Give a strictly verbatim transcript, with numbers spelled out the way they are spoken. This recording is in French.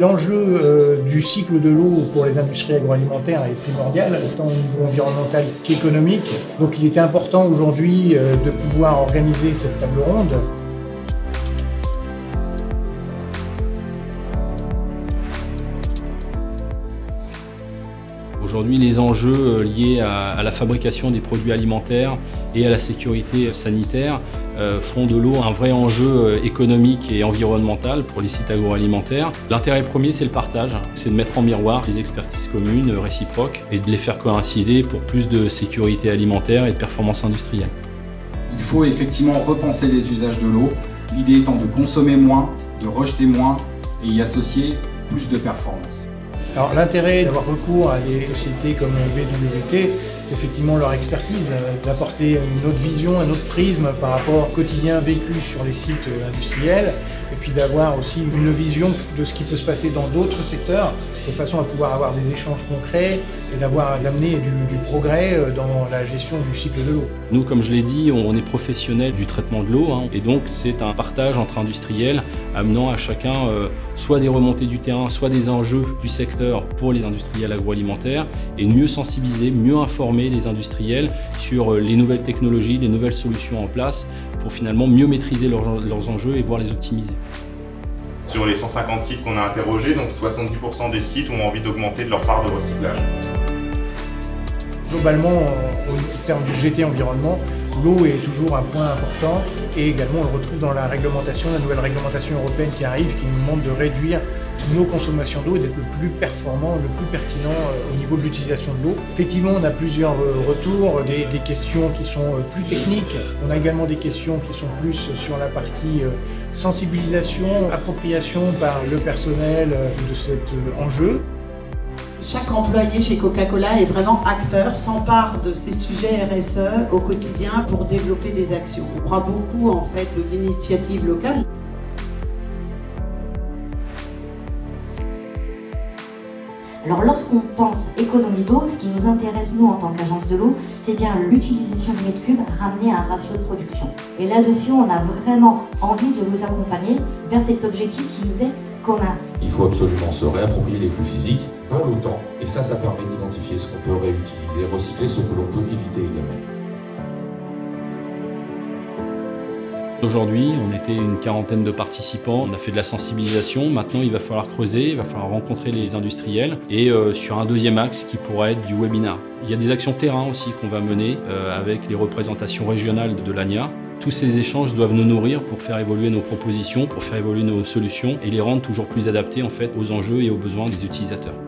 L'enjeu euh, du cycle de l'eau pour les industries agroalimentaires est primordial, tant au niveau environnemental qu'économique. Donc il était important aujourd'hui euh, de pouvoir organiser cette table ronde. Aujourd'hui, les enjeux liés à, à la fabrication des produits alimentaires et à la sécurité sanitaire euh, font de l'eau un vrai enjeu économique et environnemental pour les sites agroalimentaires. L'intérêt premier, c'est le partage, c'est de mettre en miroir les expertises communes, réciproques, et de les faire coïncider pour plus de sécurité alimentaire et de performance industrielle. Il faut effectivement repenser les usages de l'eau, l'idée étant de consommer moins, de rejeter moins et y associer plus de performance. Alors l'intérêt d'avoir recours à des sociétés comme B W T, c'est effectivement leur expertise, d'apporter une autre vision, un autre prisme par rapport au quotidien vécu sur les sites industriels, et puis d'avoir aussi une vision de ce qui peut se passer dans d'autres secteurs, de façon à pouvoir avoir des échanges concrets et d'avoir d'amener du, du progrès dans la gestion du cycle de l'eau. Nous, comme je l'ai dit, on est professionnels du traitement de l'eau, hein, et donc c'est un partage entre industriels amenant à chacun euh, soit des remontées du terrain, soit des enjeux du secteur pour les industriels agroalimentaires, et mieux sensibiliser, mieux informer les industriels sur les nouvelles technologies, les nouvelles solutions en place pour finalement mieux maîtriser leurs, leurs enjeux et voir les optimiser. Sur les cent cinquante sites qu'on a interrogés, donc soixante-dix pour cent des sites ont envie d'augmenter de leur part de recyclage. Globalement, au terme du G T environnement, l'eau est toujours un point important, et également on le retrouve dans la réglementation, la nouvelle réglementation européenne qui arrive, qui nous demande de réduire nos consommations d'eau et d'être le plus performant, le plus pertinent au niveau de l'utilisation de l'eau. Effectivement, on a plusieurs retours, des, des questions qui sont plus techniques, on a également des questions qui sont plus sur la partie sensibilisation, appropriation par le personnel de cet enjeu. Chaque employé chez Coca-Cola est vraiment acteur, s'empare de ces sujets R S E au quotidien pour développer des actions. On croit beaucoup en fait aux initiatives locales. Alors lorsqu'on pense économie d'eau, ce qui nous intéresse nous en tant qu'agence de l'eau, c'est bien l'utilisation du mètre cube ramenée à un ratio de production. Et là-dessus, on a vraiment envie de vous accompagner vers cet objectif qui nous est commun. Il faut absolument se réapproprier les flux physiques dans le temps, et ça, ça permet d'identifier ce qu'on peut réutiliser, recycler, ce que l'on peut éviter également. Aujourd'hui, on était une quarantaine de participants, on a fait de la sensibilisation. Maintenant, il va falloir creuser, il va falloir rencontrer les industriels, et euh, sur un deuxième axe qui pourra être du webinar. Il y a des actions terrain aussi qu'on va mener euh, avec les représentations régionales de l'A N I A. Tous ces échanges doivent nous nourrir pour faire évoluer nos propositions, pour faire évoluer nos solutions et les rendre toujours plus adaptées en fait, aux enjeux et aux besoins des utilisateurs.